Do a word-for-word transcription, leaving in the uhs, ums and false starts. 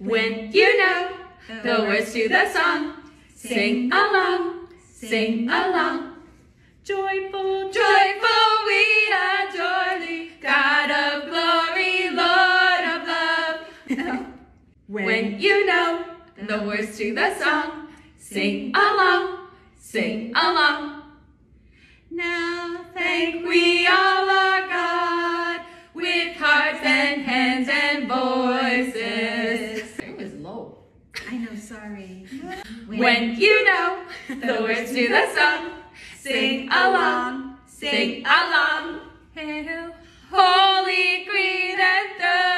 When you know the words to the song, sing along, sing along. Joyful, joyful, we adore thee, God of glory, Lord of love. When you know the words to the song, sing along, sing along. Now thank we all our God with hearts and hands and voices. It was low. I know, sorry. When, when you know the words to the song, sing along, sing along. Hail, holy, green and thorough.